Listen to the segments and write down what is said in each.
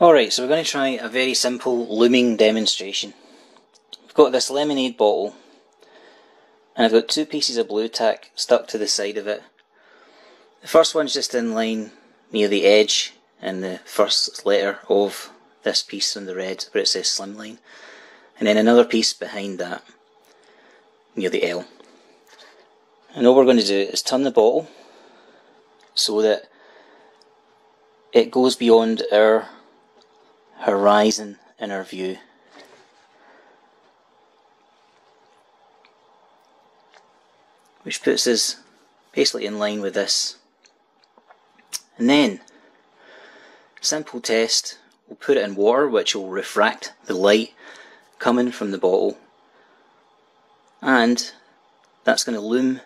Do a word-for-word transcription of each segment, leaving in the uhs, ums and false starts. Alright, so we're going to try a very simple looming demonstration. I've got this lemonade bottle and I've got two pieces of blue tack stuck to the side of it. The first one's just in line near the edge and the first letter of this piece on the red where it says slimline, and then another piece behind that near the L. And all we're going to do is turn the bottle so that it goes beyond our horizon in our view. Which puts us basically in line with this. And then, simple test, we'll put it in water which will refract the light coming from the bottle. And that's going to loom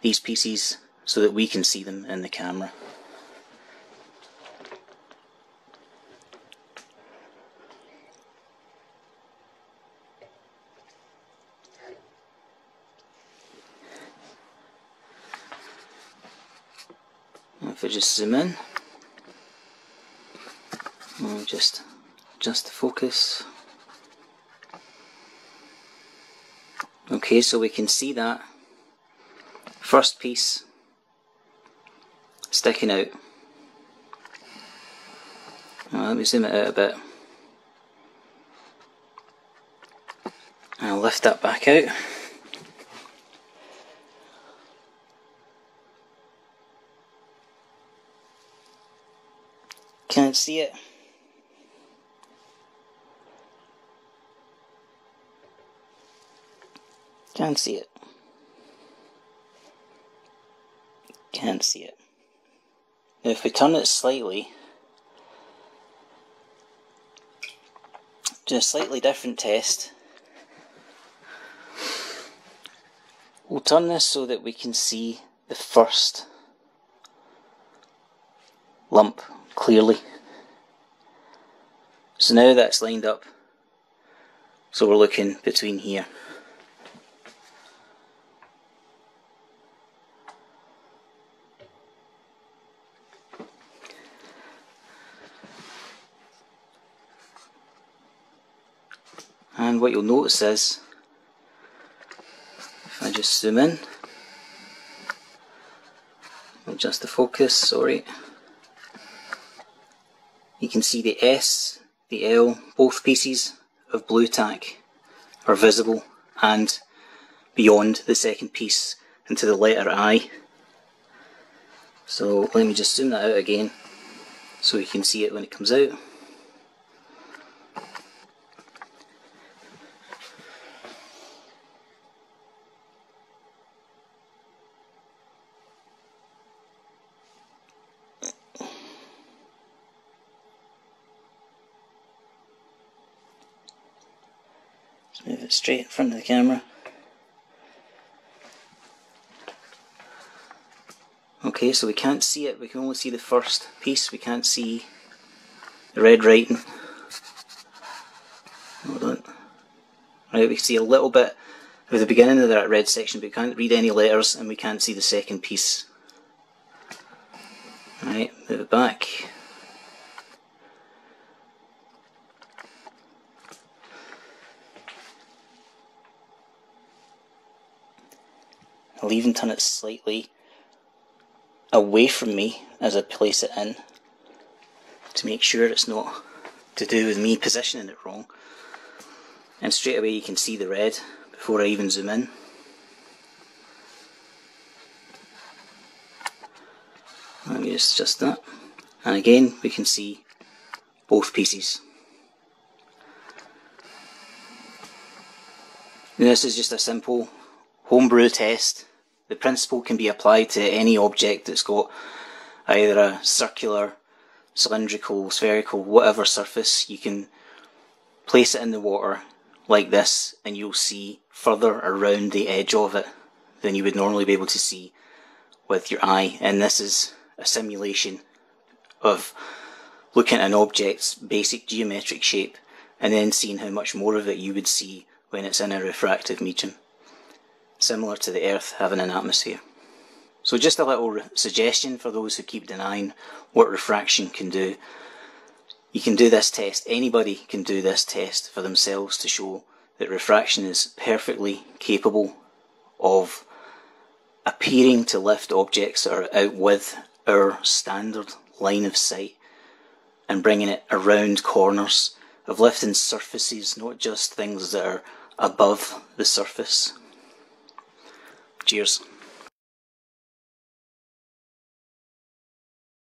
these pieces so that we can see them in the camera. If I just zoom in, we'll just adjust the focus. Okay, so we can see that first piece sticking out. Now let me zoom it out a bit. And I'll lift that back out. Can't see it. Can't see it. Can't see it. Now if we turn it slightly, do a slightly different test. We'll turn this so that we can see the first lump clearly. So now that's lined up, so we're looking between here. And what you'll notice is, if I just zoom in, adjust the focus, sorry, you can see the S, the L, both pieces of blue tack are visible and beyond the second piece into the letter I. So let me just zoom that out again so you can see it when it comes out. Move it straight in front of the camera. Okay, so we can't see it, we can only see the first piece, we can't see the red writing. Hold on. Right, we can see a little bit of the beginning of that red section, but we can't read any letters and we can't see the second piece. Right, move it back. I'll even turn it slightly away from me as I place it in to make sure it's not to do with me positioning it wrong. And straight away you can see the red before I even zoom in. Let me just adjust that. And again we can see both pieces. Now this is just a simple homebrew test. The principle can be applied to any object that's got either a circular, cylindrical, spherical, whatever surface. You can place it in the water like this and you'll see further around the edge of it than you would normally be able to see with your eye. And this is a simulation of looking at an object's basic geometric shape and then seeing how much more of it you would see when it's in a refractive medium, similar to the Earth having an atmosphere. So just a little suggestion for those who keep denying what refraction can do. You can do this test, anybody can do this test for themselves to show that refraction is perfectly capable of appearing to lift objects that are out with our standard line of sight and bringing it around corners, of lifting surfaces, not just things that are above the surface. Cheers.